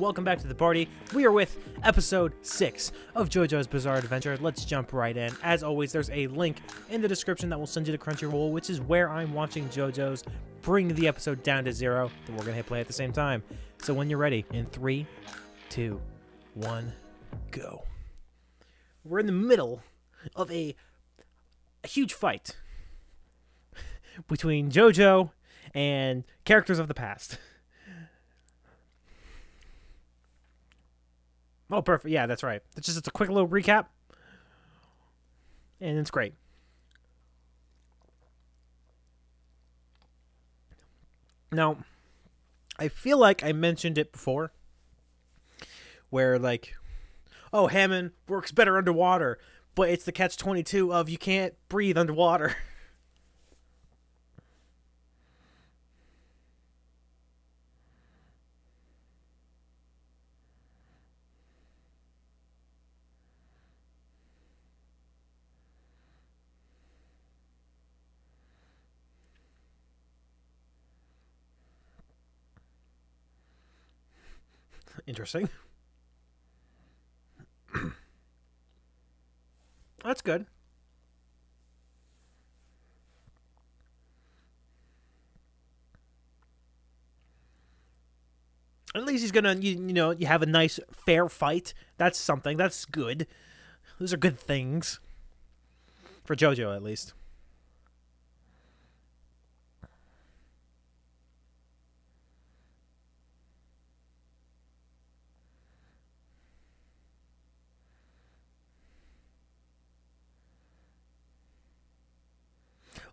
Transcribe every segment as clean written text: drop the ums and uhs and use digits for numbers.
welcome back to the party. We are with episode 6 of JoJo's Bizarre Adventure. Let's jump right in. As always, there's a link in the description that will send you to Crunchyroll, which is where I'm watching JoJo's. Bring the episode down to 0, then we're gonna hit play at the same time. So when you're ready, in 3, 2, 1, go. We're in the middle of a huge fight between JoJo and characters of the past. Oh, perfect. Yeah, that's right. It's a quick little recap, and it's great. Now, I feel like I mentioned it before, where like, oh, Hammond works better underwater, but it's the catch-22 of you can't breathe underwater. Interesting. That's good. At least he's gonna, you have a nice, fair fight. That's something. That's good. Those are good things. For JoJo, at least.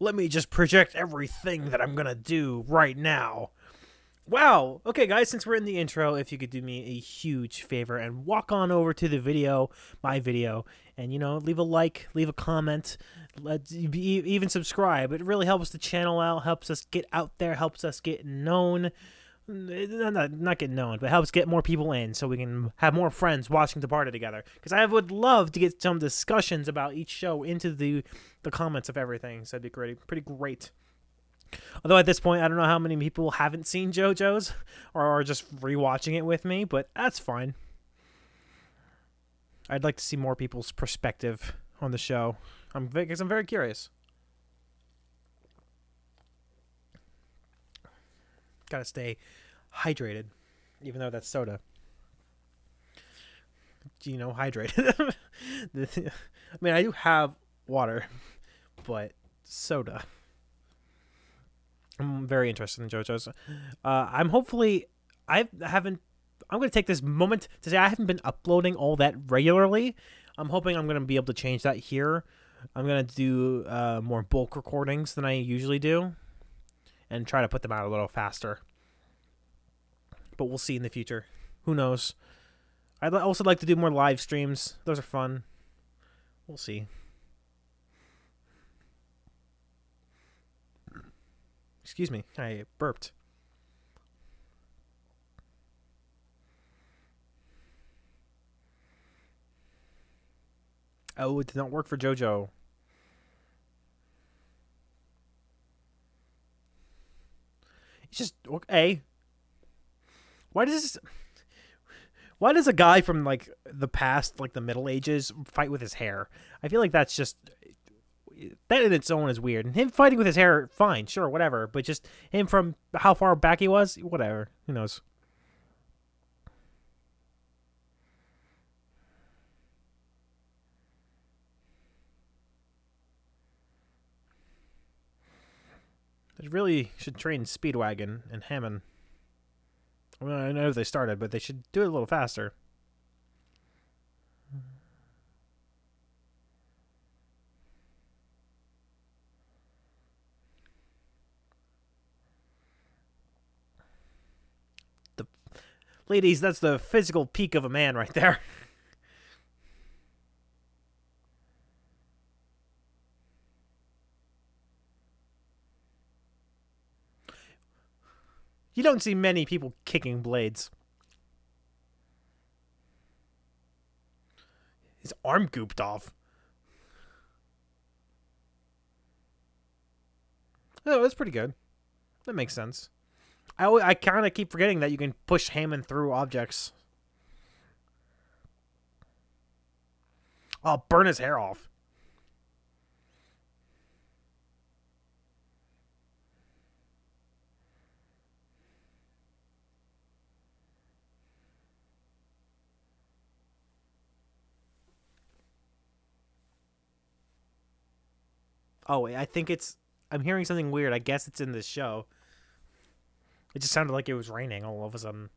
Let me just project everything that I'm gonna do right now. Wow. Okay, guys, since we're in the intro, if you could do me a huge favor and walk on over to the video, my video, and, leave a like, leave a comment, even subscribe. It really helps the channel out, helps us get out there, helps us get known. Not get known, but helps get more people in so we can have more friends watching the party together. Because I would love to get some discussions about each show into the comments of everything. So that'd be great. Pretty great. Although at this point, I don't know how many people haven't seen JoJo's or are just rewatching it with me, but that's fine. I'd like to see more people's perspective on the show. I'm very curious. Gotta stay hydrated, even though that's soda. Hydrated. I mean, I do have water, but soda. I'm very interested in JoJo's. I'm gonna take this moment to say I haven't been uploading all that regularly. I'm hoping I'm gonna be able to change that here. I'm gonna do more bulk recordings than I usually do, and try to put them out a little faster. But we'll see in the future. Who knows? I'd also like to do more live streams. Those are fun. We'll see. Excuse me. I burped. Oh, it did not work for JoJo. Just a why does a guy from like the past, like the Middle Ages, fight with his hair? I feel like that's just, that in its own is weird. And him fighting with his hair, fine, sure, whatever, but just him from how far back he was, whatever, who knows. They really should train Speedwagon and Hammond. I mean, I know they started, but they should do it a little faster. Ladies, that's the physical peak of a man right there. You don't see many people kicking blades. His arm gooped off. Oh, that's pretty good. That makes sense. I kind of keep forgetting that you can push Hammond through objects. I'll burn his hair off. Oh, wait, I think it's... I'm hearing something weird. I guess it's in this show. It just sounded like it was raining all of a sudden.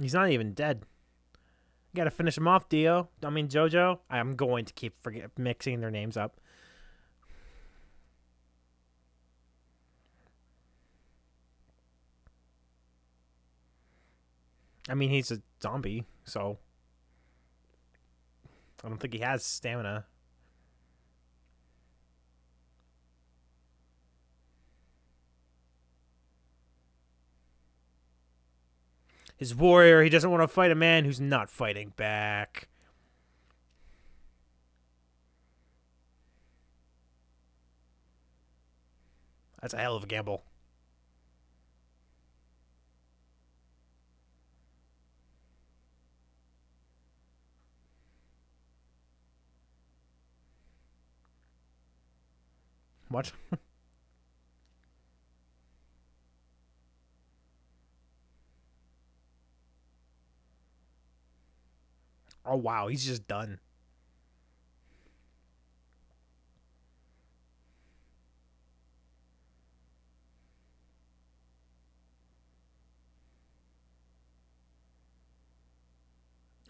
He's not even dead. You gotta finish him off, Dio. I mean, JoJo. I'm going to keep mixing their names up. I mean, he's a zombie, so I don't think he has stamina. His warrior, he doesn't want to fight a man who's not fighting back. That's a hell of a gamble. Watch. Oh, wow. He's just done.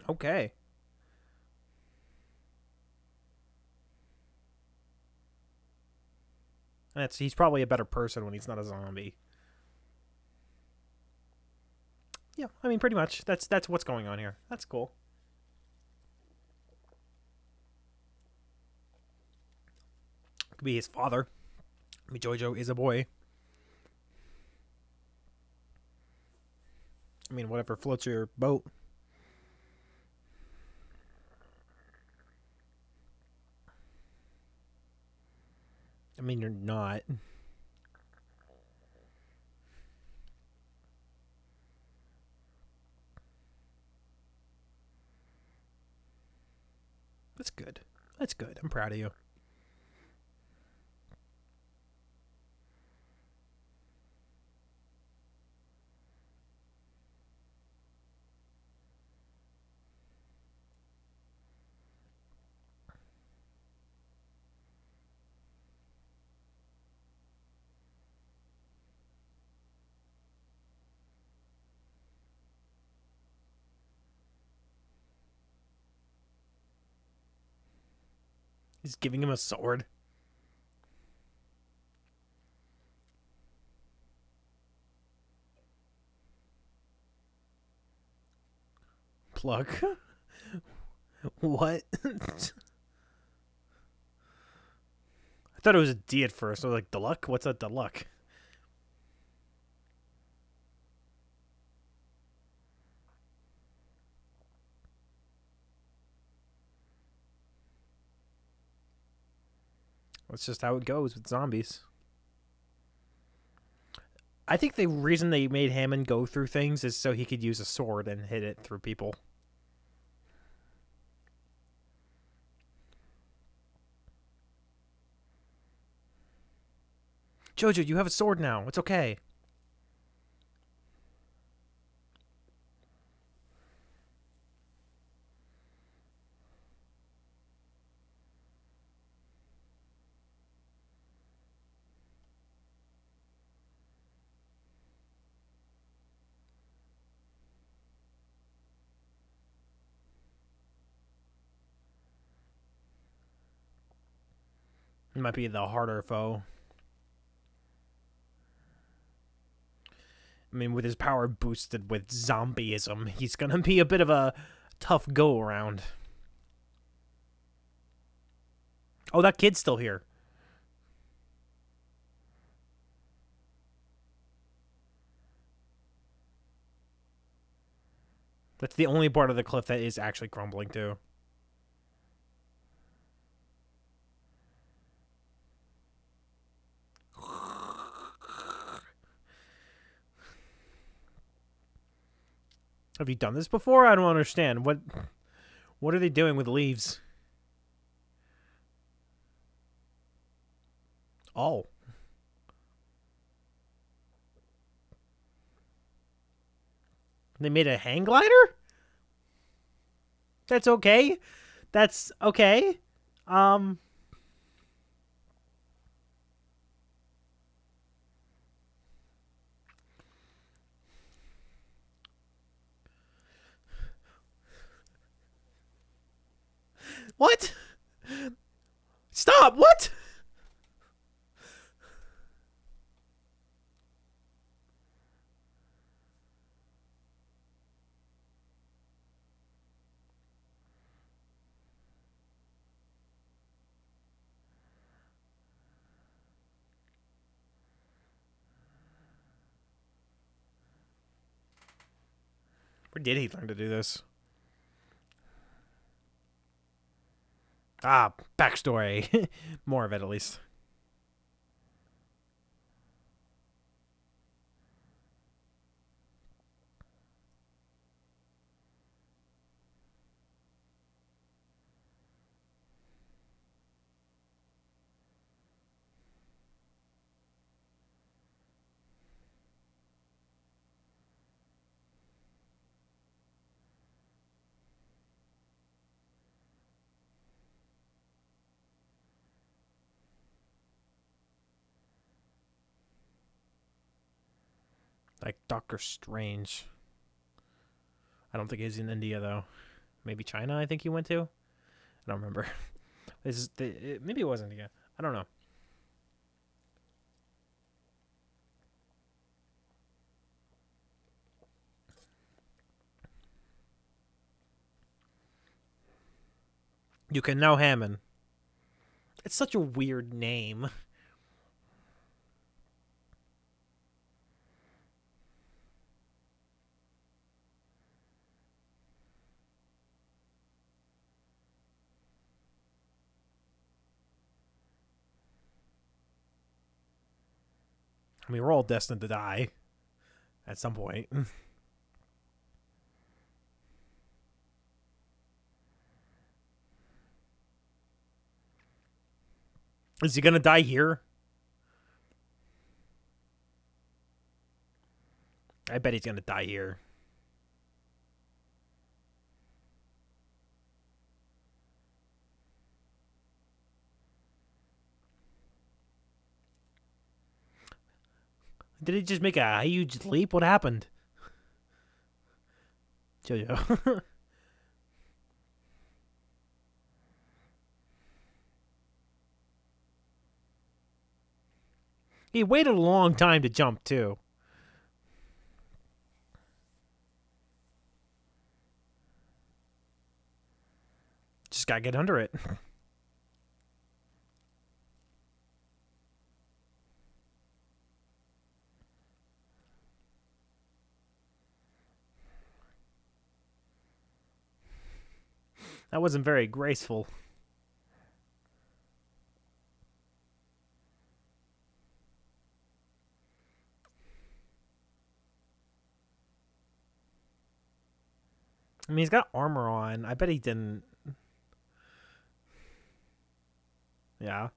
Okay. He's probably a better person when he's not a zombie. Yeah, I mean, pretty much. That's what's going on here. That's cool. Could be his father. I mean, JoJo is a boy. I mean, whatever floats your boat. I mean, you're not. That's good. That's good. I'm proud of you. He's giving him a sword. Plug. What? I thought it was a D at first. I was like, Deluck? What's a Deluck? That's just how it goes with zombies. I think the reason they made Hammond go through things is so he could use a sword and hit it through people. JoJo, you have a sword now. It's okay. Might be the harder foe. I mean, with his power boosted with zombieism, he's gonna be a bit of a tough go around. Oh, that kid's still here. That's the only part of the cliff that is actually crumbling too. Have you done this before? I don't understand. What are they doing with leaves? Oh. They made a hang glider? That's okay. That's okay. What? Stop! What? Where did he learn to do this? Ah, backstory. More of it, at least. Like Doctor Strange. I don't think he's in India though. Maybe China. I think he went to. I don't remember. This is maybe it wasn't India. I don't know. You can know Hammond. It's such a weird name. I mean, we're all destined to die at some point. Is he gonna die here? I bet he's gonna die here. Did he just make a huge leap? What happened? JoJo. He waited a long time to jump, too. Just gotta get under it. That wasn't very graceful. I mean, he's got armor on. I bet he didn't. Yeah.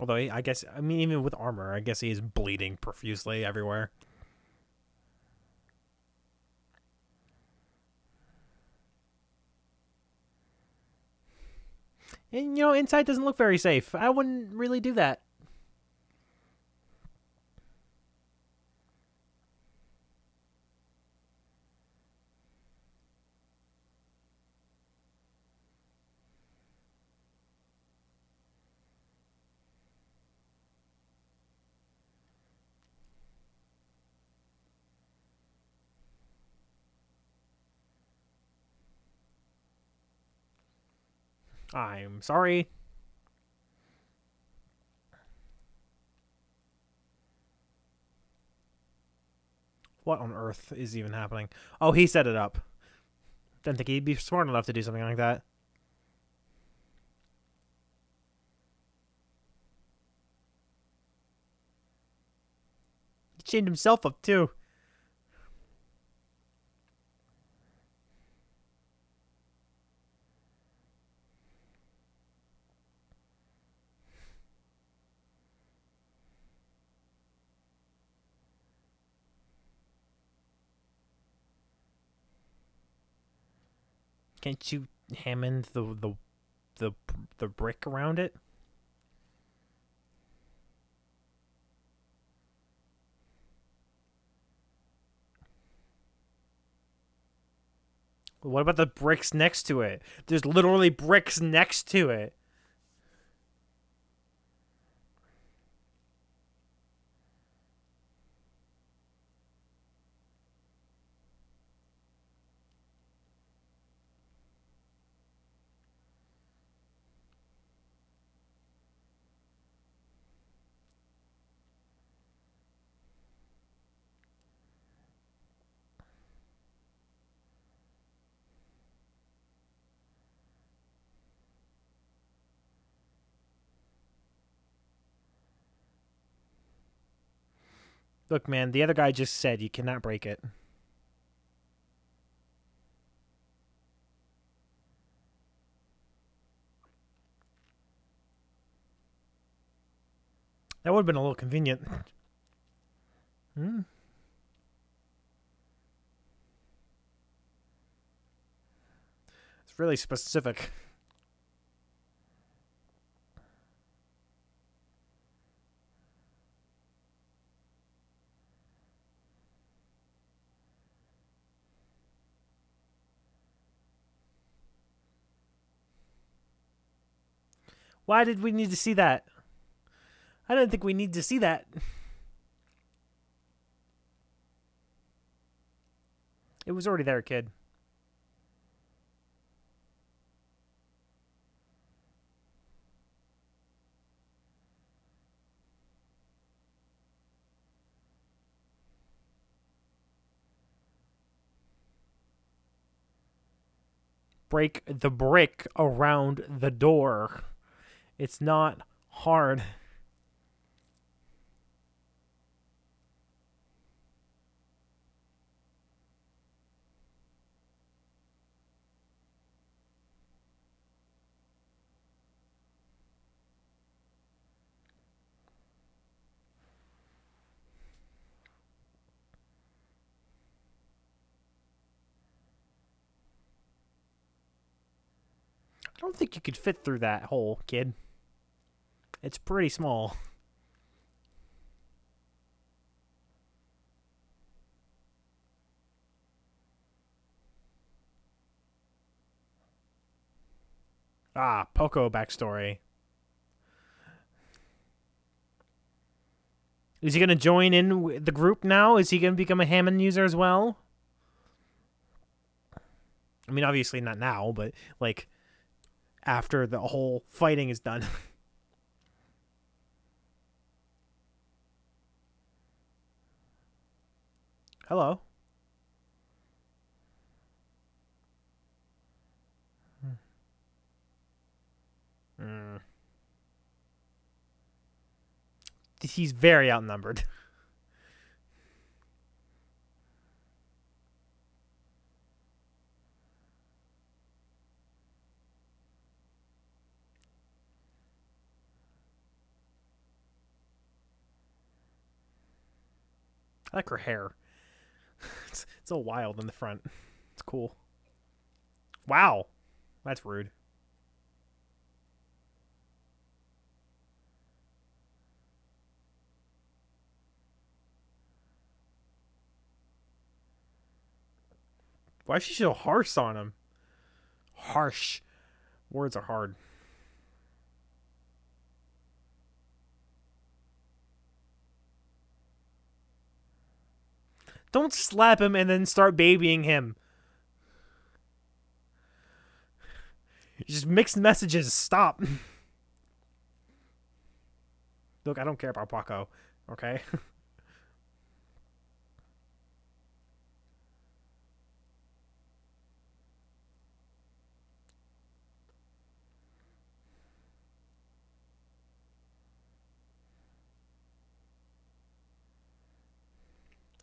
Although, I guess, I mean, even with armor, I guess he is bleeding profusely everywhere. And, you know, inside doesn't look very safe. I wouldn't really do that. I'm sorry. What on earth is even happening? Oh, he set it up. Didn't think he'd be smart enough to do something like that. He chained himself up, too. Can't you Hammond the brick around it? What about the bricks next to it? There's literally bricks next to it. Look, man, the other guy just said you cannot break it. That would have been a little convenient. Hmm? It's really specific. Why did we need to see that? I don't think we need to see that. It was already there, kid. Break the brick around the door. It's not hard. I don't think you could fit through that hole, kid. It's pretty small. Ah, Poco backstory. Is he going to join in with the group now? Is he going to become a Hammond user as well? I mean, obviously not now, but, like, after the whole fighting is done. Hello. Mm. He's very outnumbered. I like her hair. It's all wild in the front. It's cool. Wow. That's rude. Why is she so harsh on him? Harsh. Words are hard. Don't slap him and then start babying him. Just mixed messages. Stop. Look, I don't care about Poco. Okay?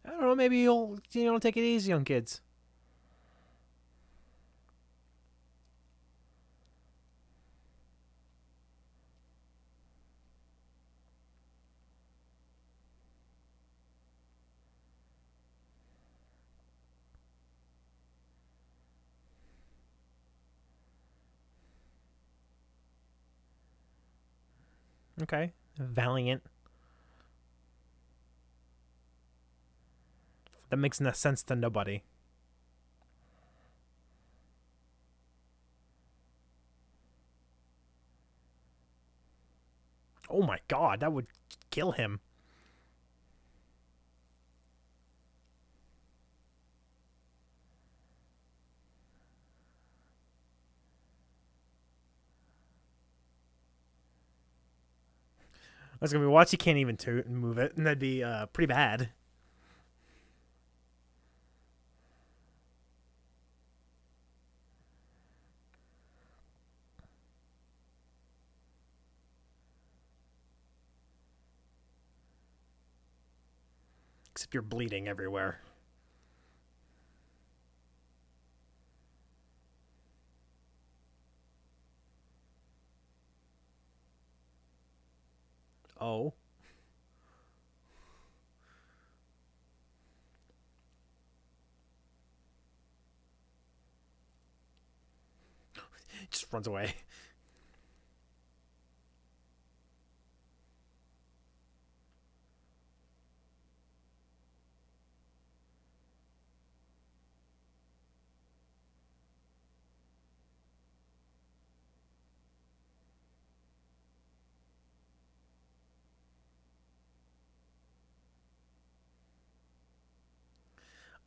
I don't know, maybe you'll, you know, take it easy on kids. Okay, valiant. That makes no sense to nobody. Oh my god, that would kill him. That's gonna be watch. You can't even toot and move it, and that'd be pretty bad. Except you're bleeding everywhere. Oh. Just runs away.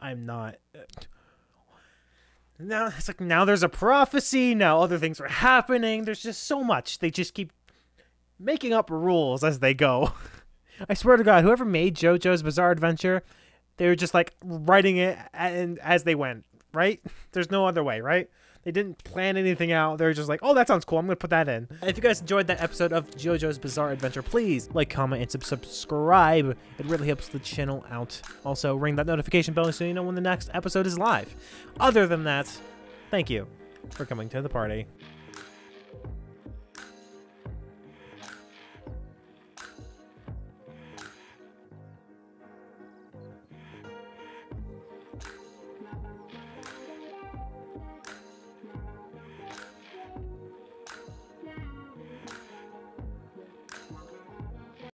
I'm not. Now it's like now there's a prophecy. Now other things are happening. There's just so much. They just keep making up rules as they go. I swear to God, whoever made JoJo's Bizarre Adventure, they were just like writing it and as they went. Right? There's no other way. Right? They didn't plan anything out. They were just like, oh, that sounds cool. I'm going to put that in. And if you guys enjoyed that episode of JoJo's Bizarre Adventure, please like, comment, and subscribe. It really helps the channel out. Also, ring that notification bell so you know when the next episode is live. Other than that, thank you for coming to the party.